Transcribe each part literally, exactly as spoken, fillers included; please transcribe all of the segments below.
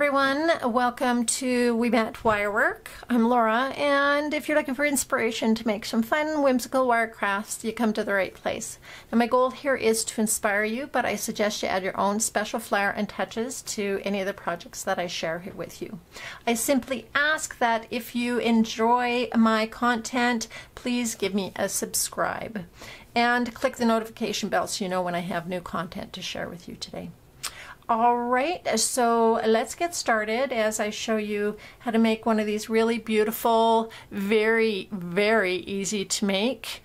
everyone. Welcome to We Met Wirework. I'm Laura, and if you're looking for inspiration to make some fun, whimsical wire crafts, you come to the right place. And my goal here is to inspire you, but I suggest you add your own special flair and touches to any of the projects that I share here with you. I simply ask that if you enjoy my content, please give me a subscribe and click the notification bell so you know when I have new content to share with you today. All right, so let's get started as I show you how to make one of these really beautiful, very, very easy to make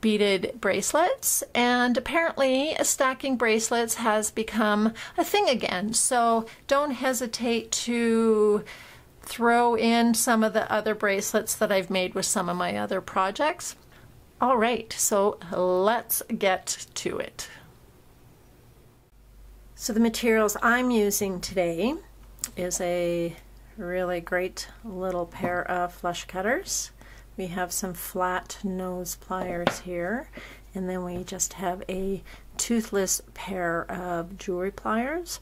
beaded bracelets. And apparently stacking bracelets has become a thing again, so don't hesitate to throw in some of the other bracelets that I've made with some of my other projects. All right, so let's get to it. So the materials I'm using today is a really great little pair of flush cutters. We have some flat nose pliers here, and then we just have a toothless pair of jewelry pliers.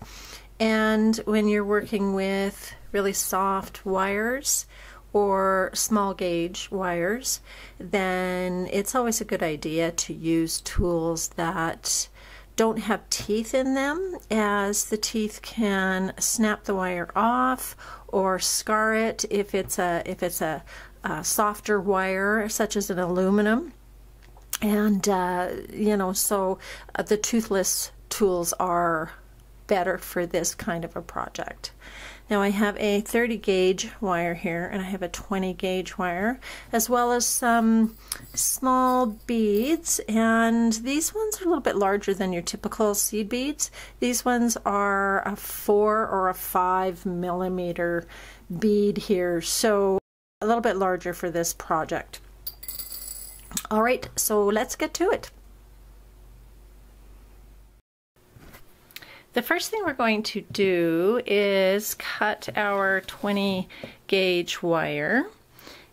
And when you're working with really soft wires or small gauge wires, then it's always a good idea to use tools that don't have teeth in them, as the teeth can snap the wire off or scar it if it's a if it's a, a softer wire, such as an aluminum. And uh, you know, so uh, the toothless tools are better for this kind of a project. Now I have a thirty gauge wire here, and I have a twenty gauge wire, as well as some small beads, and these ones are a little bit larger than your typical seed beads. These ones are a four or a five millimeter bead here, so a little bit larger for this project. All right, so let's get to it. The first thing we're going to do is cut our twenty gauge wire,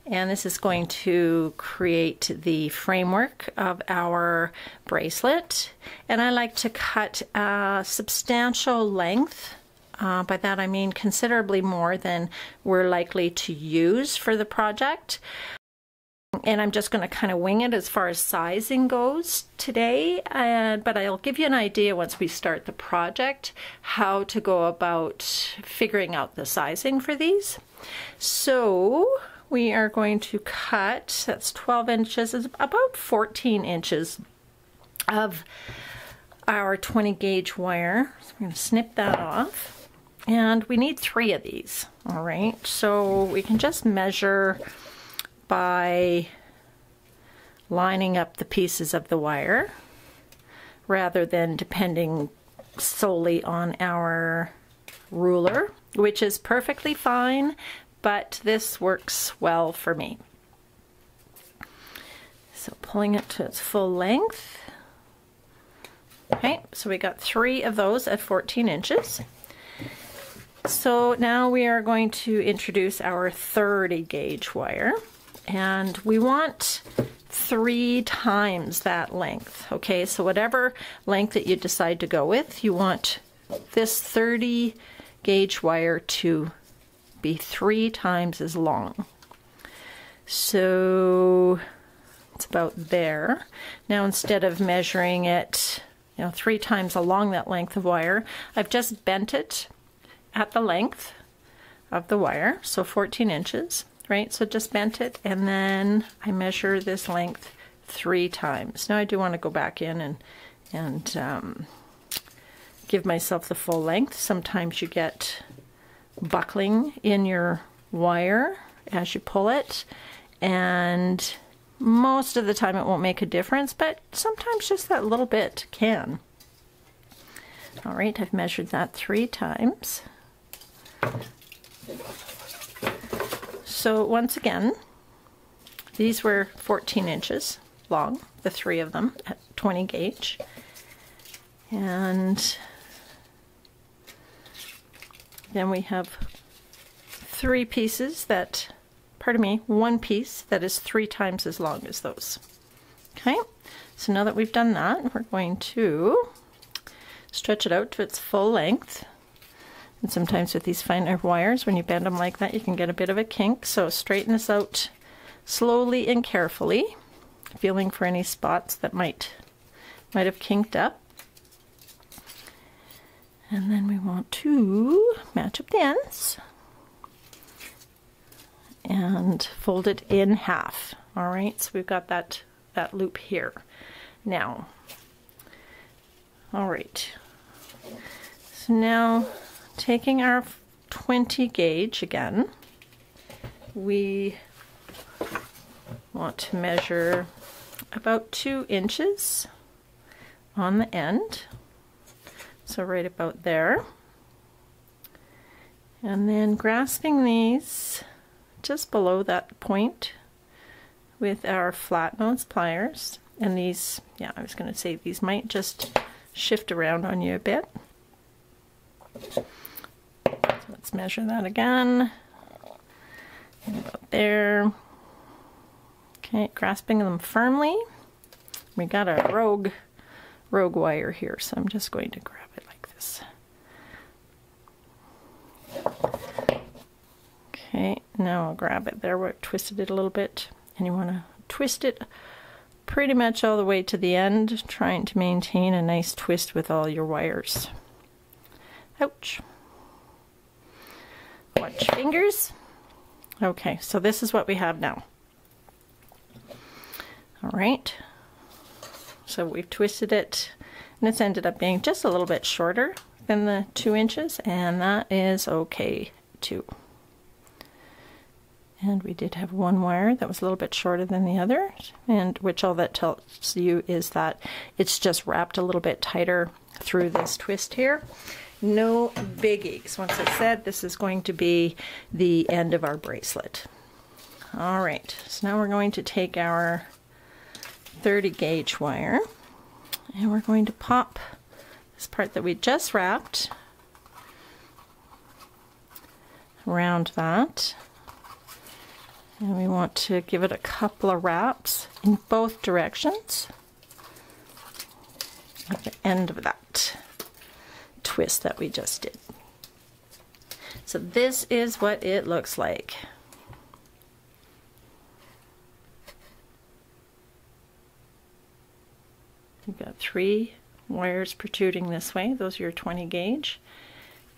and this is going to create the framework of our bracelet. And I like to cut a substantial length. Uh, by that I mean considerably more than we're likely to use for the project. And I'm just going to kind of wing it as far as sizing goes today, and, but I'll give you an idea once we start the project how to go about figuring out the sizing for these. So we are going to cut, that's twelve inches, is about fourteen inches of our twenty gauge wire. So we're going to snip that off, and we need three of these. All right, so we can just measure by lining up the pieces of the wire rather than depending solely on our ruler, which is perfectly fine, but this works well for me. So pulling it to its full length. Okay, so we got three of those at fourteen inches. So now we are going to introduce our thirty gauge wire. And we want three times that length. Okay, so whatever length that you decide to go with, you want this thirty gauge wire to be three times as long. So it's about there. Now instead of measuring it, you know, three times along that length of wire, I've just bent it at the length of the wire, so fourteen inches. Right, so just bent it, and then I measure this length three times. Now I do want to go back in and and um, give myself the full length. Sometimes you get buckling in your wire as you pull it, and most of the time it won't make a difference, but sometimes just that little bit can. All right, I've measured that three times. So once again, these were fourteen inches long, the three of them at twenty gauge. And then we have three pieces that, pardon me, one piece that is three times as long as those. Okay, so now that we've done that, we're going to stretch it out to its full length. And sometimes with these finer wires, when you bend them like that, you can get a bit of a kink. So straighten this out slowly and carefully, feeling for any spots that might might have kinked up. And then we want to match up the ends and fold it in half. All right, so we've got that that loop here now. All right, so now taking our twenty gauge again, we want to measure about two inches on the end, so right about there, and then grasping these just below that point with our flat nose pliers. And these, yeah, I was going to say these might just shift around on you a bit. So let's measure that again. About there. Okay, grasping them firmly. We got a rogue rogue wire here, so I'm just going to grab it like this. Okay, now I'll grab it there where it twisted it a little bit. And you want to twist it pretty much all the way to the end, trying to maintain a nice twist with all your wires. Ouch. Watch fingers. Okay, so this is what we have now. All right, so we've twisted it and it's ended up being just a little bit shorter than the two inches, and that is okay too. And we did have one wire that was a little bit shorter than the other, and which all that tells you is that it's just wrapped a little bit tighter through this twist here. No biggies. Once it's said, this is going to be the end of our bracelet. All right, so now we're going to take our thirty gauge wire and we're going to pop this part that we just wrapped around that. And we want to give it a couple of wraps in both directions at the end of that twist that we just did. So this is what it looks like. You've got three wires protruding this way. Those are your twenty gauge.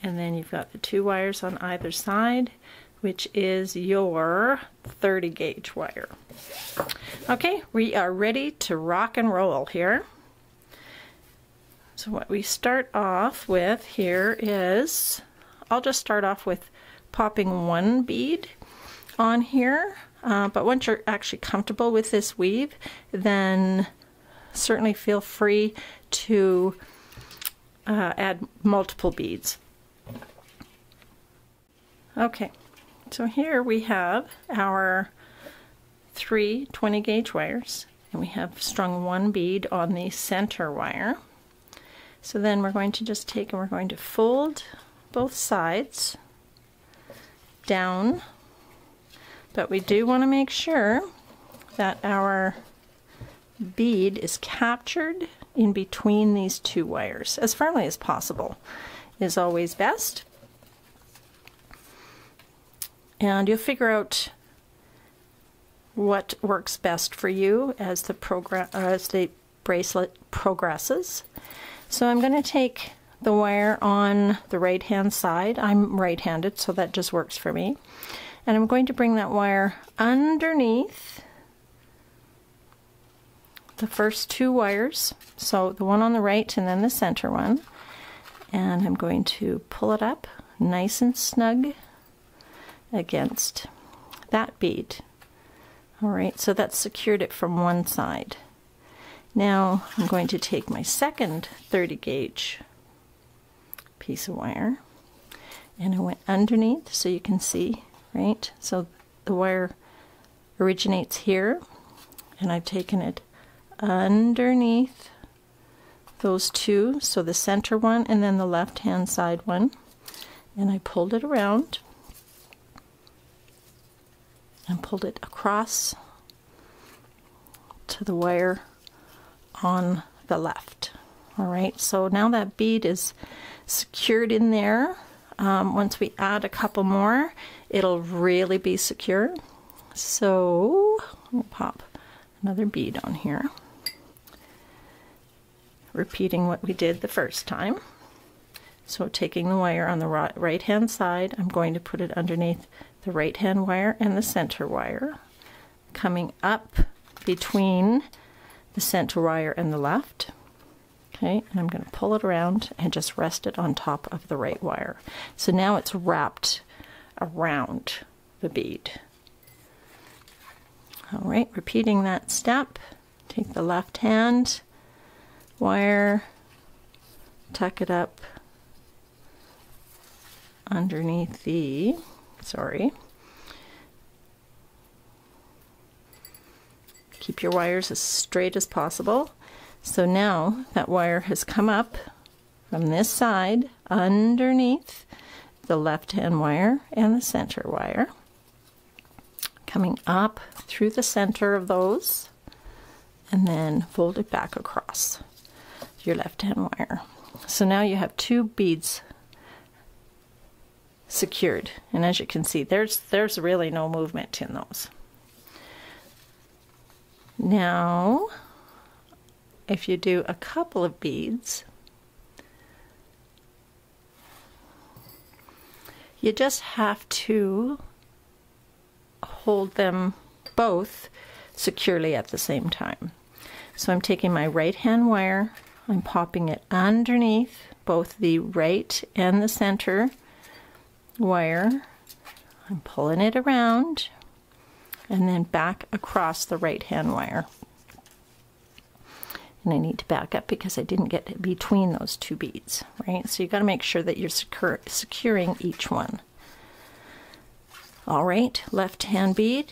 And then you've got the two wires on either side, which is your thirty gauge wire. Okay, we are ready to rock and roll here. So what we start off with here is, I'll just start off with popping one bead on here, uh, but once you're actually comfortable with this weave, then certainly feel free to uh, add multiple beads. Okay. So here we have our three twenty gauge wires, and we have strung one bead on the center wire. So then we're going to just take and we're going to fold both sides down, but we do want to make sure that our bead is captured in between these two wires as firmly as possible is always best. And you'll figure out what works best for you as the program as the bracelet progresses. So I'm going to take the wire on the right hand side. I'm right-handed, so that just works for me. And I'm going to bring that wire underneath the first two wires, so the one on the right and then the center one. And I'm going to pull it up nice and snug against that bead. All right, so that's secured it from one side. Now I'm going to take my second thirty gauge piece of wire, and I went underneath so you can see, right? So the wire originates here, and I've taken it underneath those two, so the center one and then the left-hand side one, and I pulled it around and pulled it across to the wire on the left. All right, so now that bead is secured in there. Um, once we add a couple more, it'll really be secure. So we'll pop another bead on here, repeating what we did the first time. So taking the wire on the right hand side, I'm going to put it underneath the right hand wire and the center wire, coming up between the center wire and the left. Okay, and I'm going to pull it around and just rest it on top of the right wire. So now it's wrapped around the bead. All right, repeating that step, take the left hand wire, tuck it up underneath the, sorry, keep your wires as straight as possible. So now that wire has come up from this side underneath the left hand wire and the center wire, coming up through the center of those, and then fold it back across your left hand wire. So now you have two beads secured, and as you can see, there's there's really no movement in those. Now if you do a couple of beads, you just have to hold them both securely at the same time. So I'm taking my right hand wire, I'm popping it underneath both the right and the center wire, I'm pulling it around and then back across the right hand wire. And I need to back up because I didn't get between those two beads, right? So you got to make sure that you're secure, securing each one. All right, left hand bead,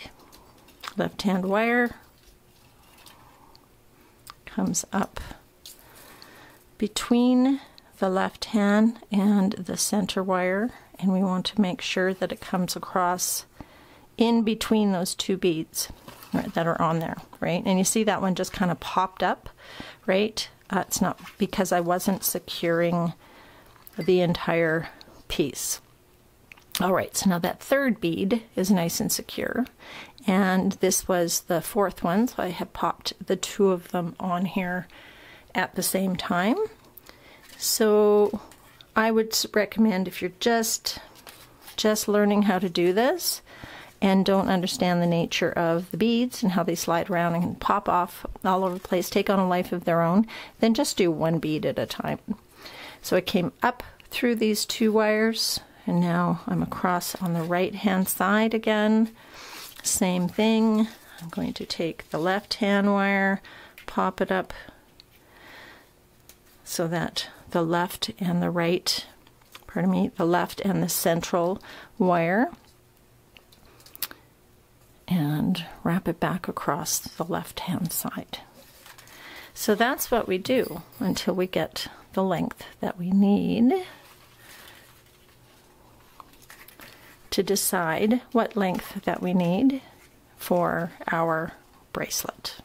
left hand wire comes up between the left hand and the center wire, and we want to make sure that it comes across in between those two beads that are on there, right? And you see that one just kind of popped up, right? Uh, it's not because I wasn't securing the entire piece. All right, so now that third bead is nice and secure, and this was the fourth one, so I have popped the two of them on here at the same time. So I would recommend, if you're just just learning how to do this and don't understand the nature of the beads and how they slide around and pop off all over the place, take on a life of their own, then just do one bead at a time. So I came up through these two wires, and now I'm across on the right hand side again. Same thing, I'm going to take the left hand wire, pop it up so that the left and the right, pardon me, the left and the central wire, and wrap it back across the left hand side. So that's what we do until we get the length that we need to decide what length that we need for our bracelet.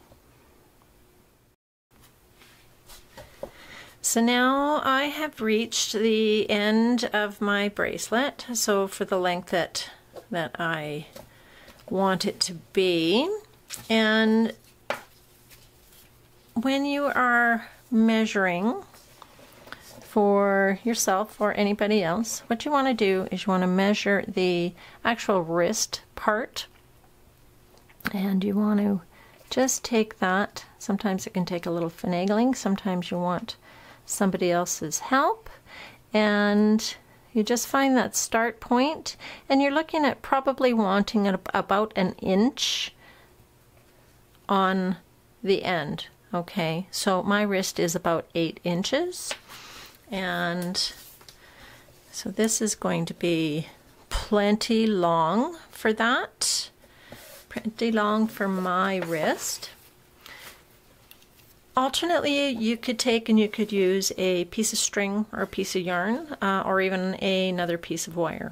So now I have reached the end of my bracelet, so for the length that that I want it to be. And when you are measuring for yourself or anybody else, what you want to do is you want to measure the actual wrist part, and you want to just take that. Sometimes it can take a little finagling, sometimes you want somebody else's help, and you just find that start point, and you're looking at probably wanting about an inch on the end. Okay, so my wrist is about eight inches, and so this is going to be plenty long for that, plenty long for my wrist. Alternately, you could take and you could use a piece of string or a piece of yarn, uh, or even a, another piece of wire.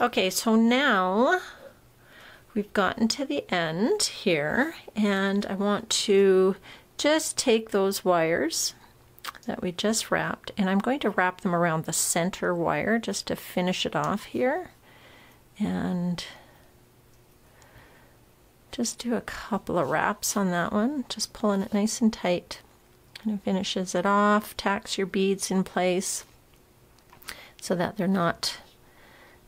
Okay, so now we've gotten to the end here, and I want to just take those wires that we just wrapped, and I'm going to wrap them around the center wire just to finish it off here, and just do a couple of wraps on that one, just pulling it nice and tight, and it finishes it off. Tacks your beads in place so that they're not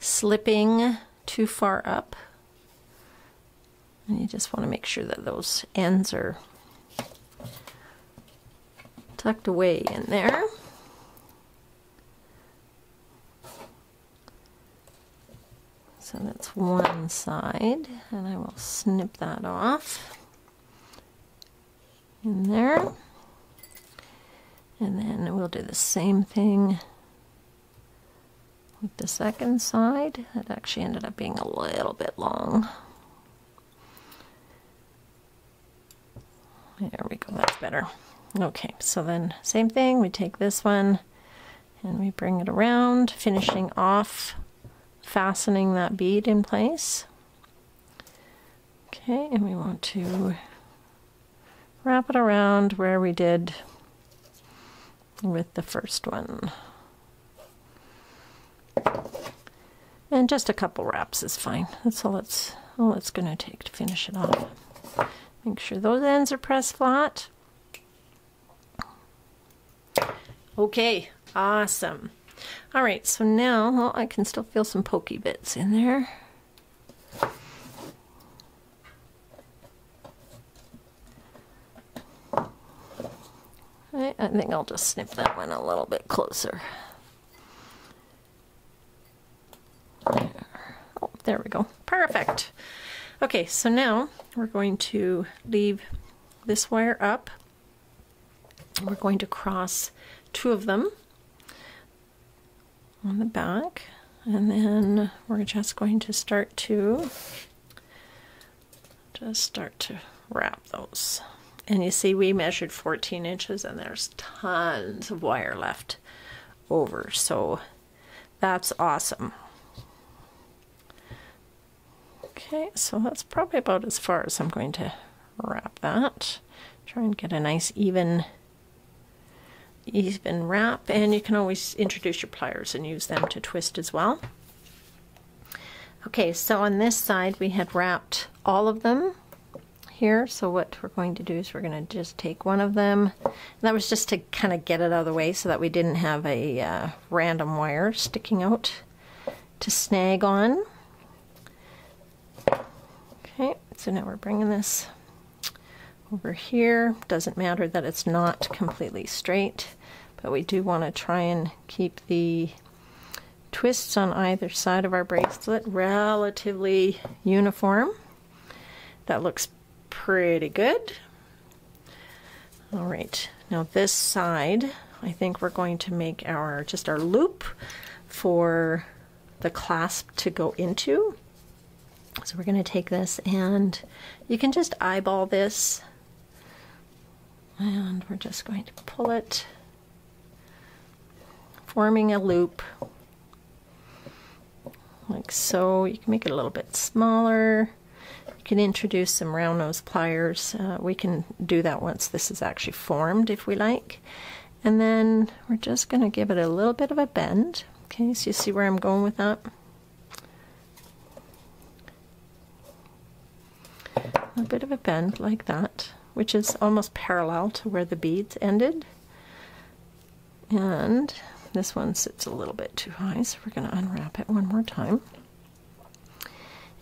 slipping too far up, and you just want to make sure that those ends are tucked away in there. So that's one side, and I will snip that off in there, and then we'll do the same thing with the second side. That actually ended up being a little bit long. There we go, that's better. Okay, so then same thing, we take this one and we bring it around, finishing off, fastening that bead in place. Okay, and we want to wrap it around where we did with the first one. And just a couple wraps is fine. That's all it's, all it's going to take to finish it off. Make sure those ends are pressed flat. Okay, awesome. All right, so now, well, I can still feel some pokey bits in there. I, I think I'll just snip that one a little bit closer. There. Oh, there we go. Perfect. Okay, so now we're going to leave this wire up. We're going to cross two of them on the back, and then we're just going to start to just start to wrap those. And you see we measured fourteen inches, and there's tons of wire left over, so that's awesome. Okay, so that's probably about as far as I'm going to wrap that. Try and get a nice even even wrap, and you can always introduce your pliers and use them to twist as well. Okay, so on this side we had wrapped all of them here, so what we're going to do is we're going to just take one of them, and that was just to kind of get it out of the way so that we didn't have a uh, random wire sticking out to snag on. Okay, so now we're bringing this over here. Doesn't matter that it's not completely straight, but we do want to try and keep the twists on either side of our bracelet relatively uniform. That looks pretty good. All right, now this side, I think we're going to make our just our loop for the clasp to go into. So we're going to take this, and you can just eyeball this, and we're just going to pull it, forming a loop like so. You can make it a little bit smaller. You can introduce some round nose pliers. Uh, we can do that once this is actually formed if we like. And then we're just going to give it a little bit of a bend. Okay, so you see where I'm going with that? A bit of a bend like that, which is almost parallel to where the beads ended, and this one sits a little bit too high, so we're going to unwrap it one more time.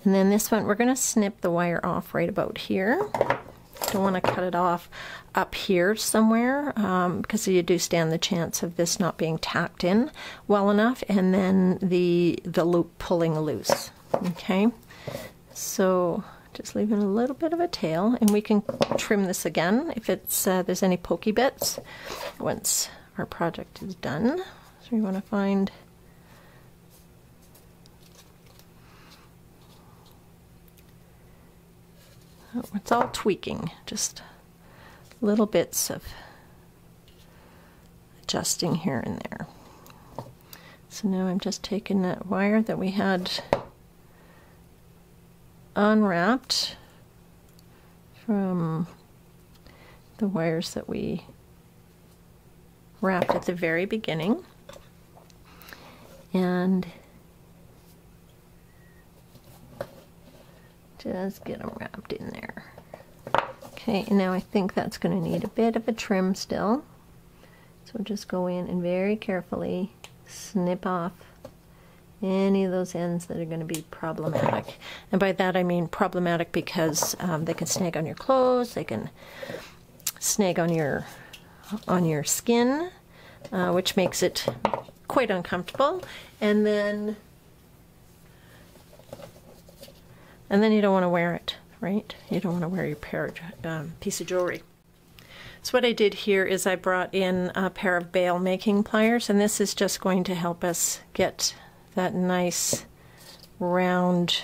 And then this one, we're going to snip the wire off right about here. Don't want to cut it off up here somewhere, um, because you do stand the chance of this not being tacked in well enough, and then the the loop pulling loose. Okay, so just leave it a little bit of a tail, and we can trim this again if it's uh, there's any pokey bits once our project is done. So we want to find oh, it's all tweaking, just little bits of adjusting here and there. So now I'm just taking that wire that we had unwrapped from the wires that we wrapped at the very beginning, and just get them wrapped in there. Okay, and now I think that's going to need a bit of a trim still, so just go in and very carefully snip off any of those ends that are going to be problematic. And by that I mean problematic because um, they can snag on your clothes, they can snag on your on your skin, uh, which makes it quite uncomfortable, and then and then you don't want to wear it, right? You don't want to wear your pair, um, piece of jewelry. So what I did here is I brought in a pair of bail making pliers, and this is just going to help us get that nice round.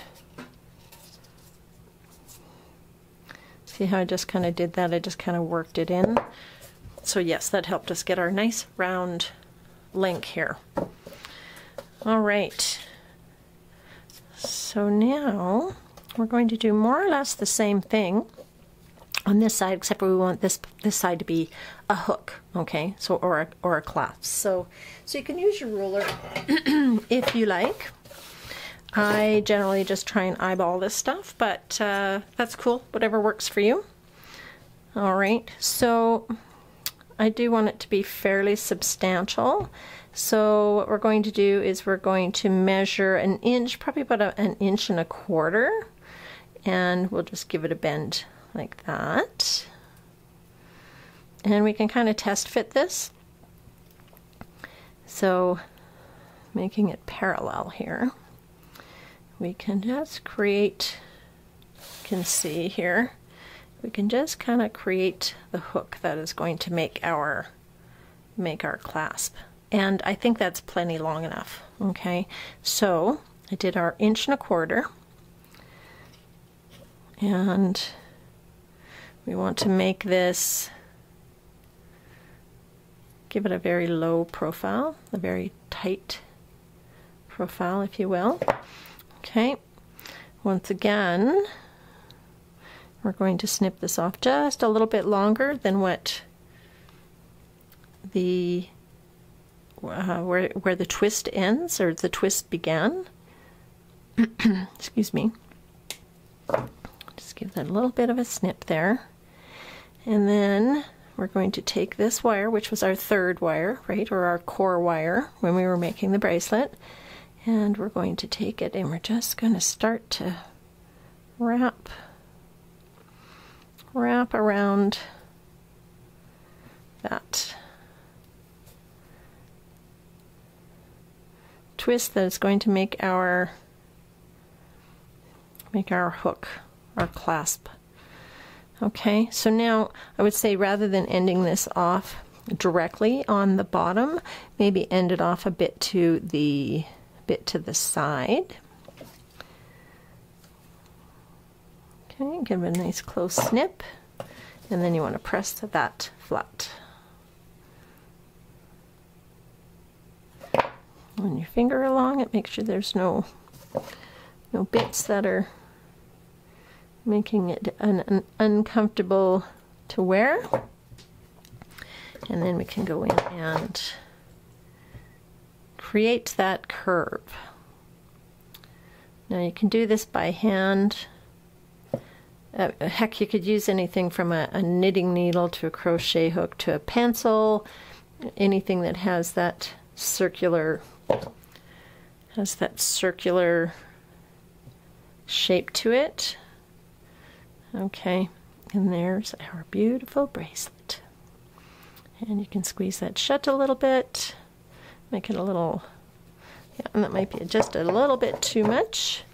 See how I just kind of did that? I just kind of worked it in. So yes, that helped us get our nice round link here. All right, so now we're going to do more or less the same thing on this side, except we want this this side to be a hook, okay? So or a, or a clasp. So so you can use your ruler if you like. I generally just try and eyeball this stuff, but uh, that's cool. Whatever works for you. All right. So I do want it to be fairly substantial. So what we're going to do is we're going to measure an inch, probably about a, an inch and a quarter, and we'll just give it a bend like that, and we can kind of test fit this, so making it parallel here, we can just create, you can see here, we can just kind of create the hook that is going to make our make our clasp, and I think that's plenty long enough. Okay, so I did our inch and a quarter, and we want to make this, give it a very low profile, a very tight profile, if you will. Okay, once again, we're going to snip this off just a little bit longer than what the, uh, where, where the twist ends, or the twist began. Excuse me. Just give that a little bit of a snip there. And then we're going to take this wire, which was our third wire, right, or our core wire when we were making the bracelet, and we're going to take it and we're just going to start to wrap, wrap around that twist that is going to make our, make our hook, our clasp. Okay, so now I would say rather than ending this off directly on the bottom, maybe end it off a bit to the bit to the side. Okay, give it a nice close snip, and then you want to press that flat on your finger along it. Make sure there's no no bits that are making it an, an uncomfortable to wear, and then we can go in and create that curve. Now you can do this by hand. Uh, heck, you could use anything from a, a knitting needle to a crochet hook to a pencil, anything that has that circular has that circular shape to it. Okay, and there's our beautiful bracelet. And you can squeeze that shut a little bit, make it a little, yeah, and that might be just a little bit too much.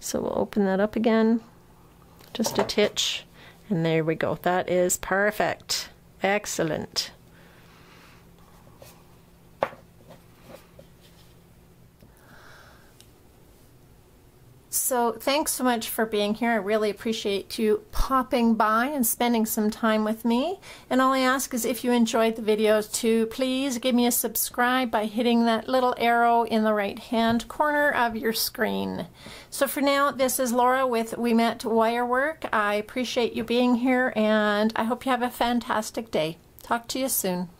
So we'll open that up again, just a titch, and there we go. That is perfect. Excellent. So thanks so much for being here. I really appreciate you popping by and spending some time with me. And all I ask is if you enjoyed the videos to please give me a subscribe by hitting that little arrow in the right hand corner of your screen. So for now, this is Laura with We Met Wirework. I appreciate you being here, and I hope you have a fantastic day. Talk to you soon.